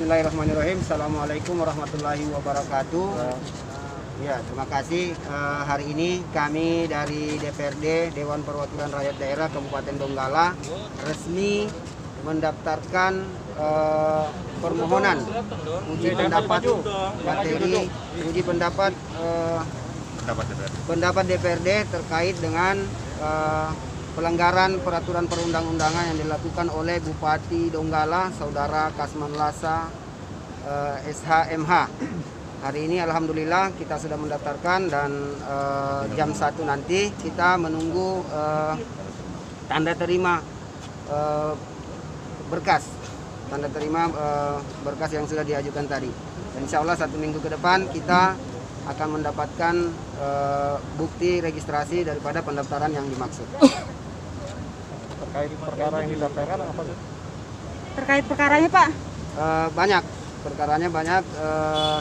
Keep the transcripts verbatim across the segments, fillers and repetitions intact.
Bismillahirrahmanirrahim. Assalamualaikum warahmatullahi wabarakatuh. Ya, terima kasih. Uh, hari ini kami dari D P R D, Dewan Perwakilan Rakyat Daerah Kabupaten Donggala, resmi mendaftarkan uh, permohonan uji pendapat materi uji pendapat uh, pendapat D P R D terkait dengan uh, pelanggaran peraturan perundang-undangan yang dilakukan oleh Bupati Donggala, Saudara Kasman Lassa eh, S H M H. Hari ini alhamdulillah kita sudah mendaftarkan dan eh, jam satu nanti kita menunggu eh, tanda terima eh, berkas. Tanda terima eh, berkas yang sudah diajukan tadi. Dan insya Allah satu minggu ke depan kita akan mendapatkan eh, bukti registrasi daripada pendaftaran yang dimaksud. Terkait perkara yang didaftarkan apa sih? Terkait perkaranya Pak? E, banyak, perkaranya banyak. E,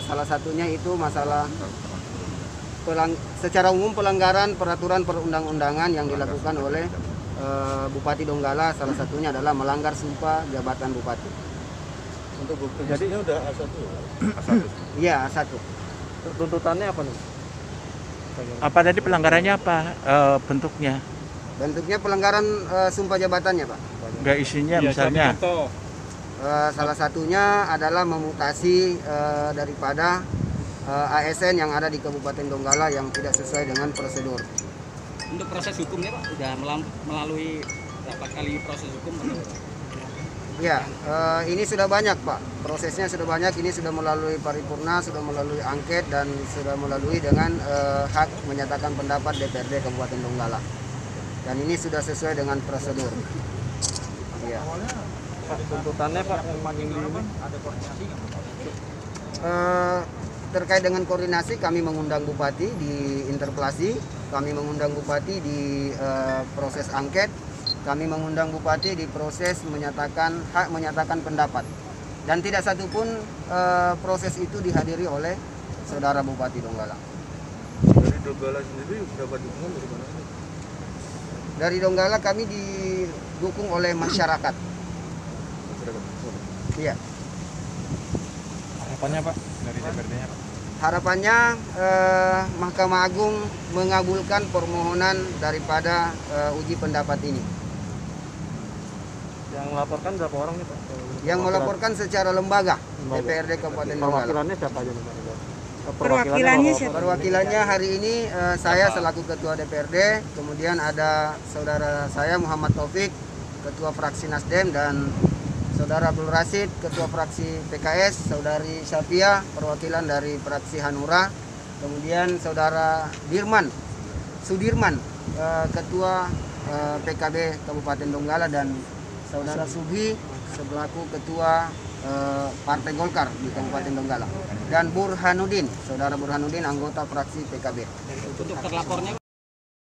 salah satunya itu masalah pelang, secara umum pelanggaran peraturan perundang-undangan yang dilakukan oleh e, Bupati Donggala. Salah satunya adalah melanggar sumpah jabatan Bupati. Untuk bukti jadinya udah A satu. A satu. Iya, A satu. Tuntutannya apa nih? Apa tadi pelanggarannya apa e, bentuknya? Bentuknya pelanggaran e, sumpah jabatannya, Pak. Enggak isinya ya, misalnya. E, salah satunya adalah memutasi e, daripada e, A S N yang ada di Kabupaten Donggala yang tidak sesuai dengan prosedur. Untuk proses hukumnya, Pak, sudah melalui berapa kali proses hukum? Ya, e, ini sudah banyak, Pak. Prosesnya sudah banyak. Ini sudah melalui paripurna, sudah melalui angket, dan sudah melalui dengan e, hak menyatakan pendapat D P R D Kabupaten Donggala. Dan ini sudah sesuai dengan prosedur. Iya. Tuntutannya Pak, ada koordinasi nggak? Terkait dengan koordinasi, kami mengundang Bupati di interpelasi, kami mengundang Bupati di uh, proses angket, kami mengundang Bupati di proses menyatakan hak menyatakan pendapat. Dan tidak satupun uh, proses itu dihadiri oleh Saudara Bupati Donggala. Dari Donggala sendiri dapat dukungan dari mana? Dari Donggala kami didukung oleh masyarakat. Iya. Harapannya Pak dari D P R D-nya Pak? Harapannya eh, Mahkamah Agung mengabulkan permohonan daripada eh, uji pendapat ini. Yang melaporkan berapa orang nih Pak? Yang melaporkan secara lembaga, lembaga. D P R D Kabupaten Donggala. Perwakilannya siapa aja Pak? Perwakilannya, perwakilannya hari ini uh, saya selaku Ketua D P R D, kemudian ada saudara saya Muhammad Taufik, Ketua Fraksi Nasdem, dan saudara Abdul Rasid, Ketua Fraksi P K S, saudari Syafia, perwakilan dari Fraksi Hanura, kemudian saudara Dirman, Sudirman, uh, Ketua uh, P K B Kabupaten Donggala, dan saudara Sugi selaku Ketua Partai Golkar di Kabupaten Donggala, dan Burhanuddin, saudara Burhanuddin, anggota fraksi P K B. Untuk terlapornya